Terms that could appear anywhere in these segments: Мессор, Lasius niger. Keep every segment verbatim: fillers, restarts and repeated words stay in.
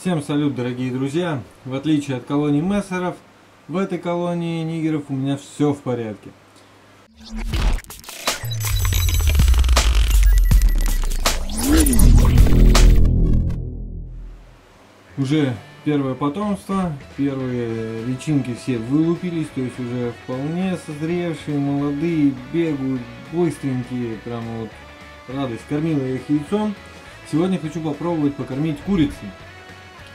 Всем салют, дорогие друзья! В отличие от колонии Мессоров, в этой колонии нигеров у меня все в порядке. Уже первое потомство, первые личинки все вылупились, то есть уже вполне созревшие, молодые, бегают, быстренькие, прям вот радость. Кормила я их яйцом. Сегодня хочу попробовать покормить курицы.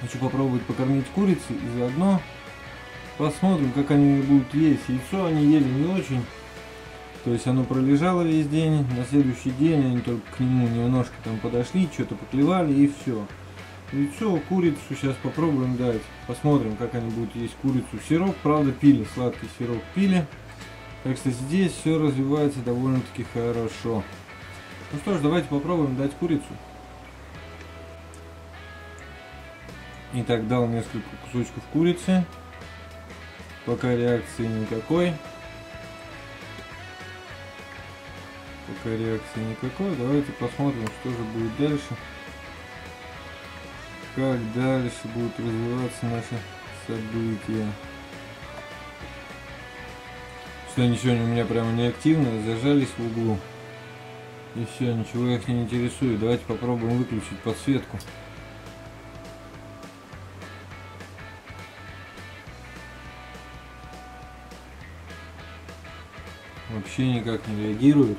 Хочу попробовать покормить курицы и заодно посмотрим, как они будут есть. Яйцо они ели не очень, то есть оно пролежало весь день. На следующий день они только к нему немножко там подошли, что-то поклевали и все. Яйцо, курицу сейчас попробуем дать. Посмотрим, как они будут есть курицу. Сироп, правда, пили, сладкий сироп пили. Так что здесь все развивается довольно-таки хорошо. Ну что ж, давайте попробуем дать курицу. Итак, дал несколько кусочков курицы. Пока реакции никакой. Пока реакции никакой. Давайте посмотрим, что же будет дальше. Как дальше будут развиваться наши события. Все, ничего у меня прямо не активно. Зажались в углу. И все, ничего их не интересует. Давайте попробуем выключить подсветку. Вообще никак не реагирует.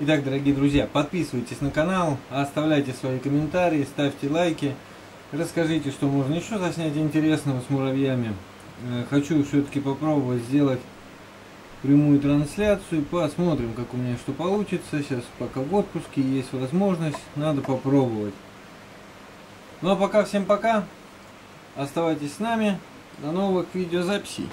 Итак, дорогие друзья, подписывайтесь на канал, оставляйте свои комментарии, ставьте лайки, расскажите, что можно еще заснять интересного с муравьями. Хочу все-таки попробовать сделать прямую трансляцию, посмотрим, как у меня что получится. Сейчас пока в отпуске, есть возможность, надо попробовать. Ну а пока всем пока, оставайтесь с нами, до новых видеозаписей.